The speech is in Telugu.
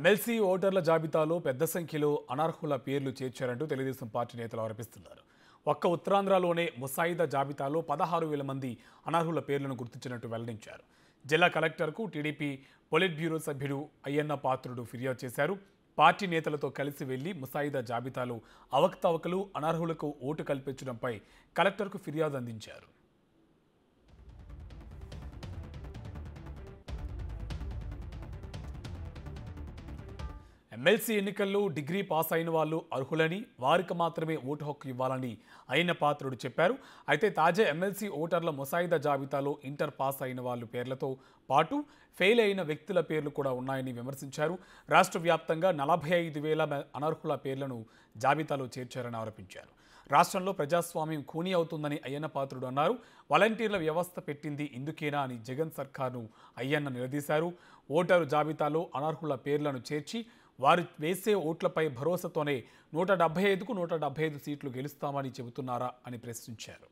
ఎమ్మెల్సీ ఓటర్ల జాబితాలో పెద్ద సంఖ్యలో అనర్హుల పేర్లు చేర్చారంటూ తెలుగుదేశం పార్టీ నేతలు ఆరోపిస్తున్నారు. ఒక్క ఉత్తరాంధ్రలోనే ముసాయిదా జాబితాలో 16,000 మంది అనర్హుల పేర్లను గుర్తించినట్టు వెల్లడించారు. జిల్లా కలెక్టర్కు టీడీపీ పొలిట్ బ్యూరో సభ్యుడు అయ్యన్న పాత్రుడు ఫిర్యాదు చేశారు. పార్టీ నేతలతో కలిసి వెళ్లి ముసాయిదా జాబితాలో అవకతవకలు, అనర్హులకు ఓటు కల్పించడంపై కలెక్టర్కు ఫిర్యాదు అందించారు. ఎమ్మెల్సీ ఎన్నికల్లో డిగ్రీ పాస్ అయిన వాళ్ళు అర్హులని, వారికి మాత్రమే ఓటు హక్కు ఇవ్వాలని అయ్యన్న పాత్రుడు చెప్పారు. అయితే తాజా ఎమ్మెల్సీ ఓటర్ల ముసాయిదా జాబితాలో ఇంటర్ పాస్ అయిన వాళ్ళు పేర్లతో పాటు ఫెయిల్ అయిన వ్యక్తుల పేర్లు కూడా ఉన్నాయని విమర్శించారు. రాష్ట్ర వ్యాప్తంగా 45,000 అనర్హుల పేర్లను జాబితాలో చేర్చారని ఆరోపించారు. రాష్ట్రంలో ప్రజాస్వామ్యం ఖూనీ అవుతుందని అయ్యన్న పాత్రుడు అన్నారు. వాలంటీర్ల వ్యవస్థ పెట్టింది ఇందుకేనా అని జగన్ సర్కార్ను అయ్యన్న నిలదీశారు. ఓటరు జాబితాలో అనర్హుల పేర్లను చేర్చి వారు వేసే ఓట్లపై భరోసాతోనే 175కు 175 సీట్లు గెలుస్తామని చెబుతున్నారా అని ప్రశ్నించారు.